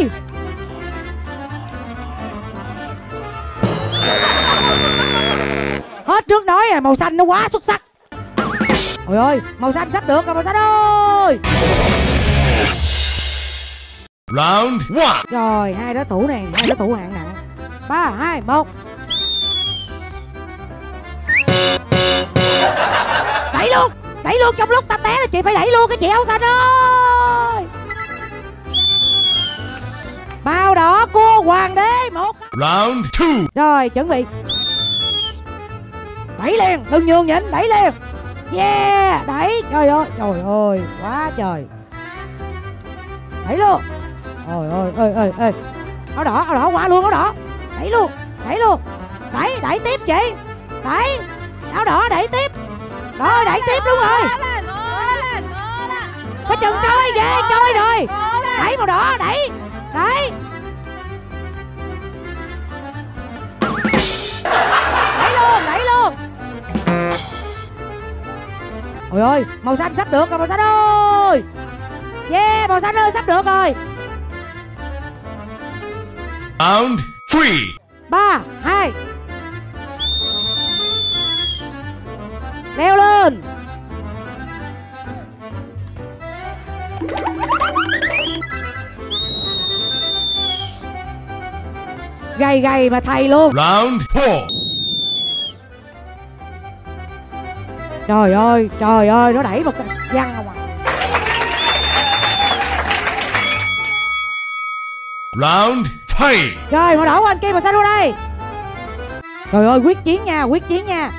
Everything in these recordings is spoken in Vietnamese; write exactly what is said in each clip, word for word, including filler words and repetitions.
ơi. Hết trước nói là màu xanh nó quá xuất sắc. Ôi ơi, màu xanh sắp được rồi, màu xanh ơi. Round một. Rồi, hai đối thủ này, hai đối thủ hạng nặng. ba, hai, một. Đẩy luôn, đẩy luôn, trong lúc ta té là chị phải đẩy luôn cái chị áo xanh ơi. Màu đỏ của hoàng đế một. Round hai. Rồi, chuẩn bị. Đẩy liền, đừng nhường nhịn, đẩy liền. Yeah, đẩy, trời ơi, trời ơi, quá trời. Đẩy luôn. Ôi ơi ơi ơi ơi. Áo đỏ, áo đỏ qua luôn, áo đỏ. Đẩy luôn, đẩy luôn. Đẩy, đẩy tiếp chị. Đẩy. Áo đỏ đẩy tiếp. Rồi, đẩy tiếp đúng rồi. Cái chừng chơi về chơi rồi. Đẩy màu đỏ, đẩy. Đẩy. Đẩy luôn, đẩy luôn. Ôi ơi, màu xanh sắp được rồi màu xanh ơi. Yeah, màu xanh ơi, sắp được rồi. Round ba. ba, hai. Leo lên. Gầy gầy mà thầy luôn. Round bốn. Trời ơi, trời ơi, nó đẩy một cái văng ra ngoài. Round năm. Rồi màu đỏ qua anh kia, màu xanh qua đây. Trời ơi, quyết chiến nha, quyết chiến nha.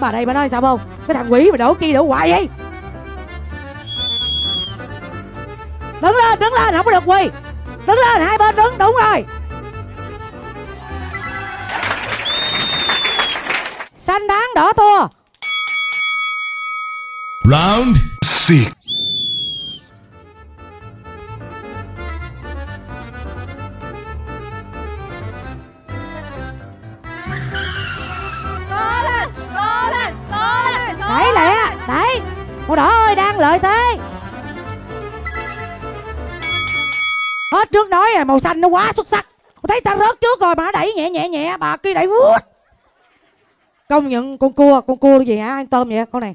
Bà đây bà nói sao không? Cái thằng quỷ mà đổ kia đổ hoài vậy. Đứng lên, đứng lên, không có được quỳ. Đứng lên, hai bên đứng, đúng rồi. Xanh thắng, đỏ thua. Round sáu. Màu đỏ ơi, đang lợi thế. Hết trước nói là màu xanh nó quá xuất sắc. Thấy ta rớt trước rồi mà nó đẩy nhẹ nhẹ nhẹ. Bà kia đẩy vuốt. Công nhận con cua, con cua gì hả? Ăn tôm vậy con này.